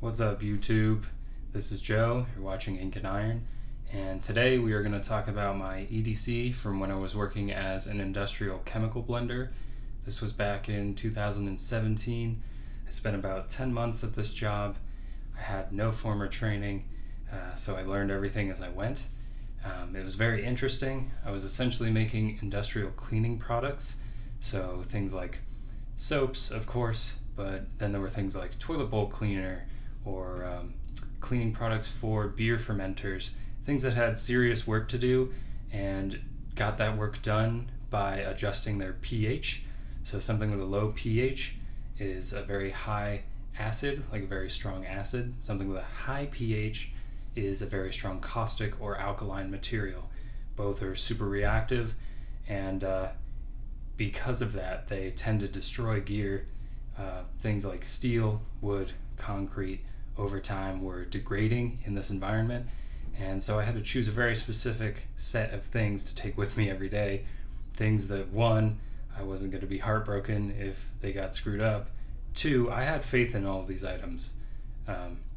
What's up YouTube? This is Joe, you're watching Ink&Iron, and today we are going to talk about my EDC from when I was working as an industrial chemical blender. This was back in 2017. I spent about 10 months at this job. I had no former training, so I learned everything as I went. It was very interesting. I was essentially making industrial cleaning products, so things like soaps, of course, but then there were things like toilet bowl cleaner, or cleaning products for beer fermenters, things that had serious work to do and got that work done by adjusting their pH. So something with a low pH is a very high acid, like a very strong acid. Something with a high pH is a very strong caustic or alkaline material. Both are super reactive, and because of that, they tend to destroy gear. Things like steel, wood, concrete, over time were degrading in this environment, and so I had to choose a very specific set of things to take with me every day. Things that, one, I wasn't going to be heartbroken if they got screwed up. Two, I had faith in all of these items,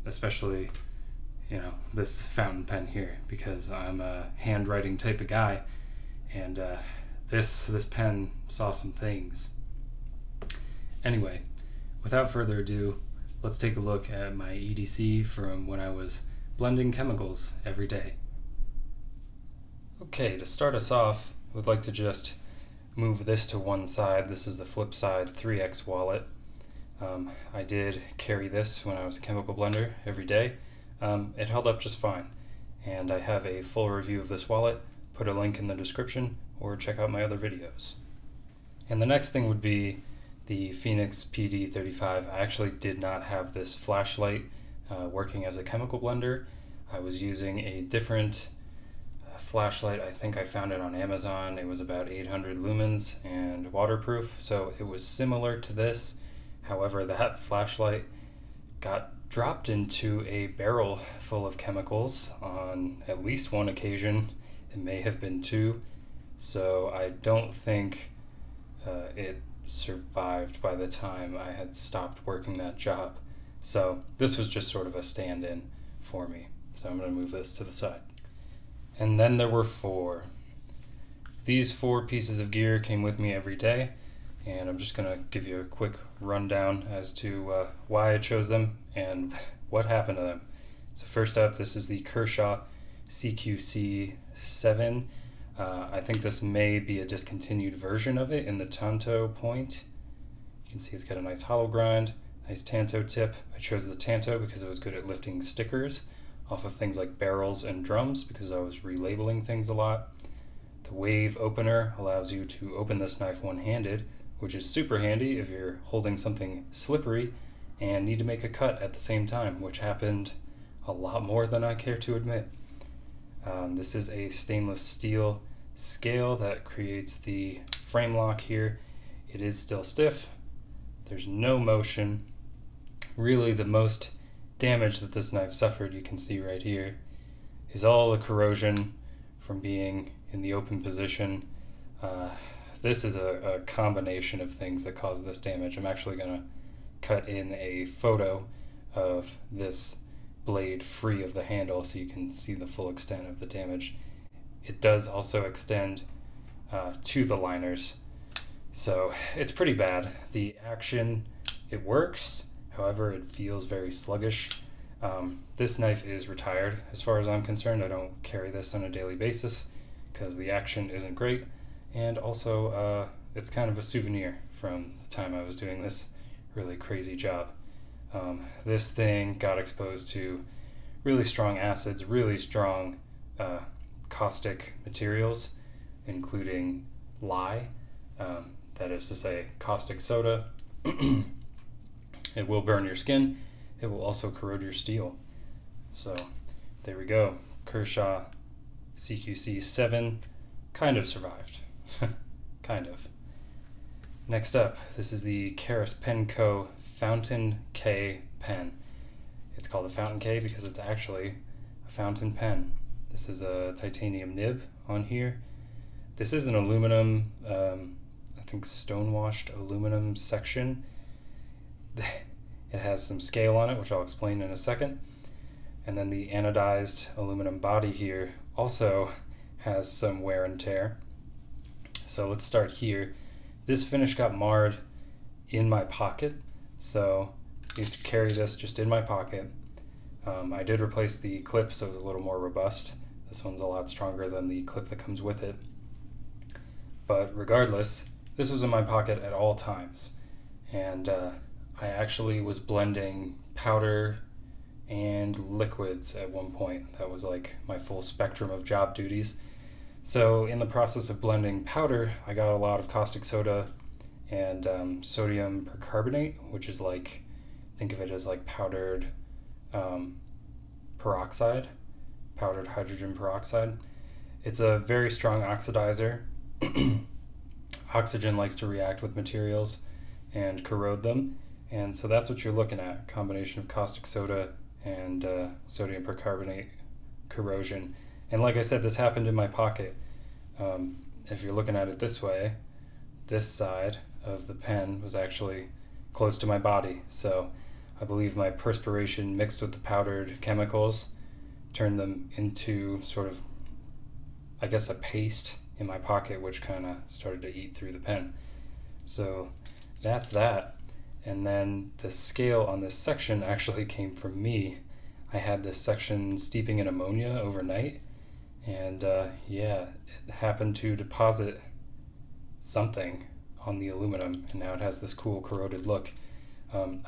especially, you know, this fountain pen here, because I'm a handwriting type of guy, and this pen saw some things. Anyway, without further ado, let's take a look at my EDC from when I was blending chemicals every day. Okay, to start us off, I would like to just move this to one side. This is the Flipside 3X wallet. I did carry this when I was a chemical blender every day. It held up just fine, and I have a full review of this wallet. Put a link in the description or check out my other videos. And the next thing would be the Fenix PD35. I actually did not have this flashlight working as a chemical blender. I was using a different flashlight. I think I found it on Amazon. It was about 800 lumens and waterproof, so it was similar to this. However, that flashlight got dropped into a barrel full of chemicals on at least one occasion. It may have been two, so I don't think it survived by the time I had stopped working that job. So this was just sort of a stand-in for me. So I'm going to move this to the side. And then there were four. These four pieces of gear came with me every day, and I'm just going to give you a quick rundown as to why I chose them and what happened to them. So first up, this is the Kershaw CQC-7. I think this may be a discontinued version of it in the tanto point. You can see it's got a nice hollow grind, nice tanto tip. I chose the tanto because it was good at lifting stickers off of things like barrels and drums, because I was relabeling things a lot. The wave opener allows you to open this knife one-handed, which is super handy if you're holding something slippery and need to make a cut at the same time, which happened a lot more than I care to admit. This is a stainless steel scale that creates the frame lock here. It is still stiff. There's no motion. Really, the most damage that this knife suffered, you can see right here, is all the corrosion from being in the open position. This is a combination of things that caused this damage. I'm actually going to cut in a photo of this blade free of the handle so you can see the full extent of the damage. It does also extend to the liners, so it's pretty bad. The action, it works, however it feels very sluggish. This knife is retired as far as I'm concerned. I don't carry this on a daily basis because the action isn't great, and also it's kind of a souvenir from the time I was doing this really crazy job. This thing got exposed to really strong acids, really strong caustic materials, including lye, that is to say caustic soda. It will burn your skin, it will also corrode your steel. So there we go, Kershaw CQC-7 kind of survived, kind of. Next up, this is the Karas Penco Fountain K pen. It's called a Fountain K because it's actually a fountain pen. This is a titanium nib on here. This is an aluminum, I think stonewashed aluminum section. It has some scale on it, which I'll explain in a second. And then the anodized aluminum body here also has some wear and tear. So let's start here. This finish got marred in my pocket, so I used to carry this just in my pocket. I did replace the clip, so it was a little more robust. This one's a lot stronger than the clip that comes with it. But regardless, this was in my pocket at all times. And I actually was blending powder and liquids at one point. That was like my full spectrum of job duties. So in the process of blending powder, I got a lot of caustic soda and sodium percarbonate, which is like, think of it as like powdered peroxide, powdered hydrogen peroxide. It's a very strong oxidizer. Oxygen likes to react with materials and corrode them. And so that's what you're looking at, a combination of caustic soda and sodium percarbonate corrosion. And like I said, this happened in my pocket. If you're looking at it this way, this side of the pen was actually close to my body. So I believe my perspiration mixed with the powdered chemicals turned them into sort of, I guess, a paste in my pocket, which kind of started to eat through the pen. So that's that. And then the scale on this section actually came from me. I had this section steeping in ammonia overnight, and yeah, it happened to deposit something on the aluminum, and now it has this cool corroded look.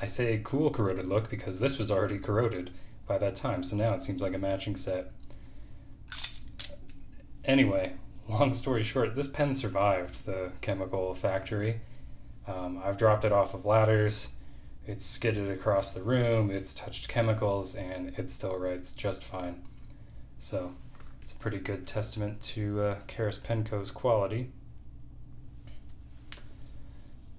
I say cool corroded look because this was already corroded by that time, so now it seems like a matching set. Anyway, long story short, this pen survived the chemical factory. I've dropped it off of ladders, it's skidded across the room, it's touched chemicals, and it still writes just fine. So it's a pretty good testament to Karas Penco's quality.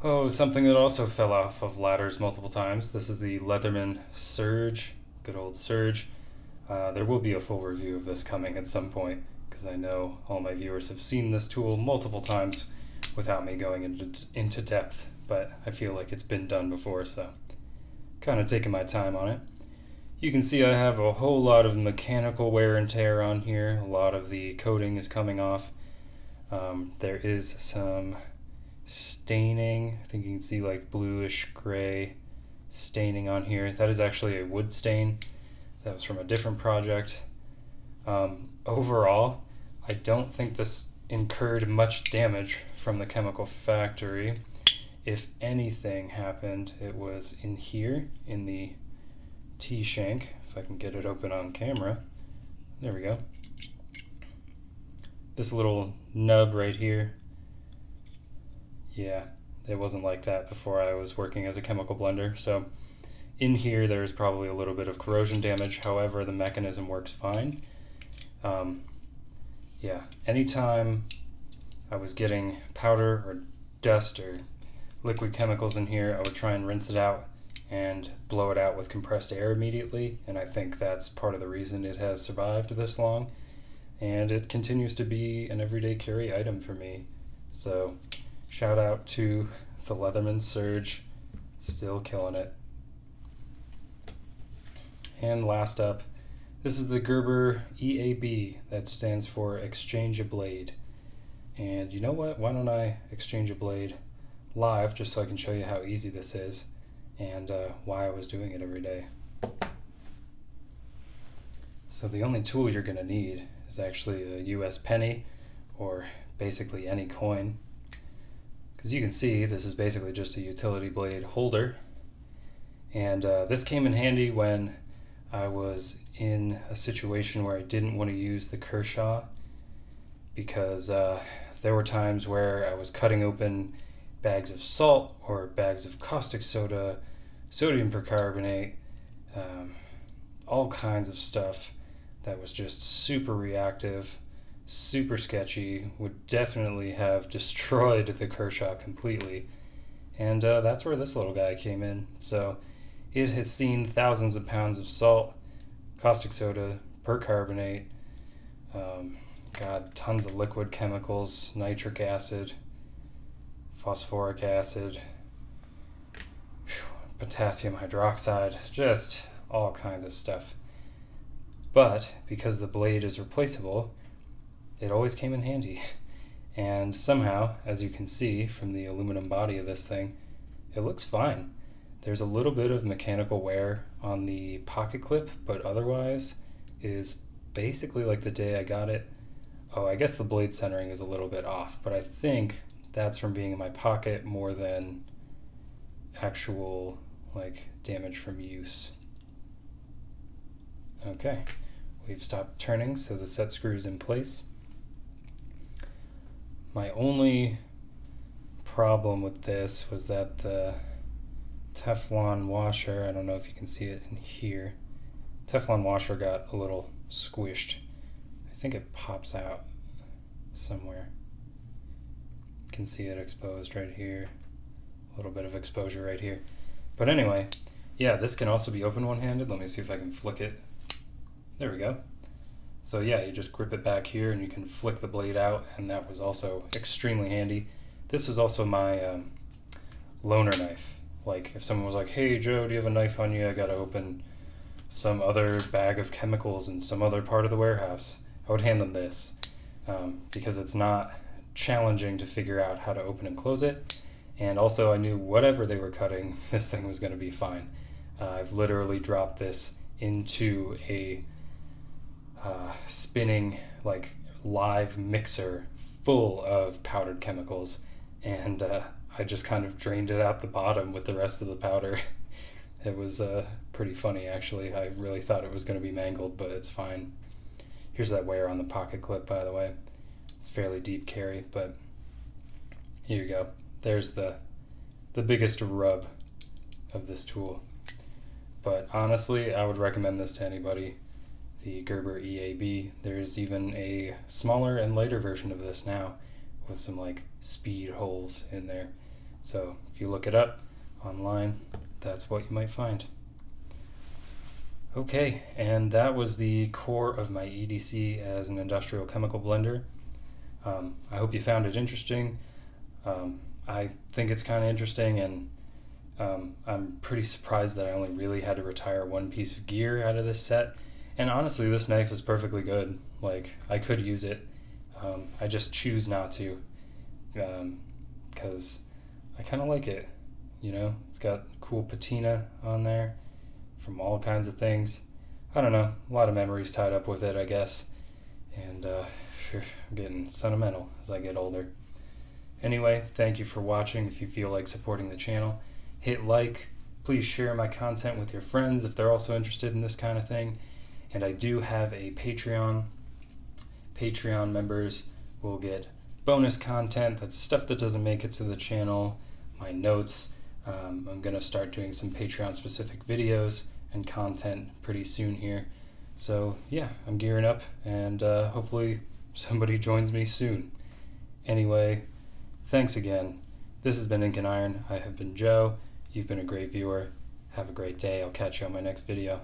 Oh, something that also fell off of ladders multiple times. This is the Leatherman Surge, good old Surge. There will be a full review of this coming at some point, because I know all my viewers have seen this tool multiple times without me going into depth, but I feel like it's been done before, so kind of taking my time on it. You can see I have a whole lot of mechanical wear and tear on here. A lot of the coating is coming off. There is some staining. I think you can see like bluish gray staining on here. That is actually a wood stain. That was from a different project. Overall, I don't think this incurred much damage from the chemical factory. If anything happened, it was in here, in the T-shank, if I can get it open on camera. There we go. This little nub right here. Yeah, it wasn't like that before I was working as a chemical blender. So in here, there's probably a little bit of corrosion damage. However, the mechanism works fine. Yeah, anytime I was getting powder or dust or liquid chemicals in here, I would try and rinse it out and blow it out with compressed air immediately, and I think that's part of the reason it has survived this long, and it continues to be an everyday carry item for me. So shout out to the Leatherman Surge, still killing it. And last up, this is the Gerber EAB, that stands for Exchange a Blade. And you know what? Why don't I exchange a blade live just so I can show you how easy this is and why I was doing it every day. So the only tool you're going to need is actually a US penny, or basically any coin. Because you can see this is basically just a utility blade holder. And this came in handy when I was in a situation where I didn't want to use the Kershaw, because there were times where I was cutting open bags of salt or bags of caustic soda, sodium percarbonate, all kinds of stuff that was just super reactive, super sketchy, would definitely have destroyed the Kershaw completely. And that's where this little guy came in. So it has seen thousands of pounds of salt, caustic soda, percarbonate, God, tons of liquid chemicals, nitric acid, phosphoric acid, potassium hydroxide, just all kinds of stuff. But because the blade is replaceable, it always came in handy. And somehow, as you can see from the aluminum body of this thing, it looks fine. There's a little bit of mechanical wear on the pocket clip, but otherwise is basically like the day I got it. Oh, I guess the blade centering is a little bit off, but I think that's from being in my pocket more than actual like damage from use. Okay, we've stopped turning, so the set screw's in place. My only problem with this was that the Teflon washer, I don't know if you can see it in here, Teflon washer got a little squished. I think it pops out somewhere. You can see it exposed right here, a little bit of exposure right here. But anyway, yeah, this can also be open one-handed. Let me see if I can flick it. There we go. So yeah, you just grip it back here and you can flick the blade out, and that was also extremely handy. This was also my loaner knife. Like if someone was like, hey Joe, do you have a knife on you? I gotta open some other bag of chemicals in some other part of the warehouse. I would hand them this because it's not challenging to figure out how to open and close it. And also I knew whatever they were cutting, this thing was gonna be fine. I've literally dropped this into a spinning like live mixer full of powdered chemicals, and I just kind of drained it out the bottom with the rest of the powder. It was pretty funny actually. I really thought it was going to be mangled, but it's fine. Here's that wear on the pocket clip, by the way. It's fairly deep carry, but here you go. There's the biggest rub of this tool. But honestly, I would recommend this to anybody. The Gerber EAB. There's even a smaller and lighter version of this now with some like speed holes in there. So if you look it up online, that's what you might find. Okay, and that was the core of my EDC as an industrial chemical blender. I hope you found it interesting. I think it's kind of interesting, and I'm pretty surprised that I only really had to retire one piece of gear out of this set. And honestly, this knife is perfectly good. Like, I could use it. I just choose not to, because I kind of like it, you know? It's got cool patina on there from all kinds of things. I don't know, a lot of memories tied up with it, I guess. And I'm getting sentimental as I get older. Anyway, thank you for watching. If you feel like supporting the channel, hit like. Please share my content with your friends if they're also interested in this kind of thing. And I do have a Patreon. Patreon members will get bonus content. That's stuff that doesn't make it to the channel. My notes. I'm going to start doing some Patreon-specific videos and content pretty soon here. So, yeah, I'm gearing up, and hopefully somebody joins me soon. Anyway, thanks again. This has been Ink and Iron. I have been Joe. You've been a great viewer. Have a great day. I'll catch you on my next video.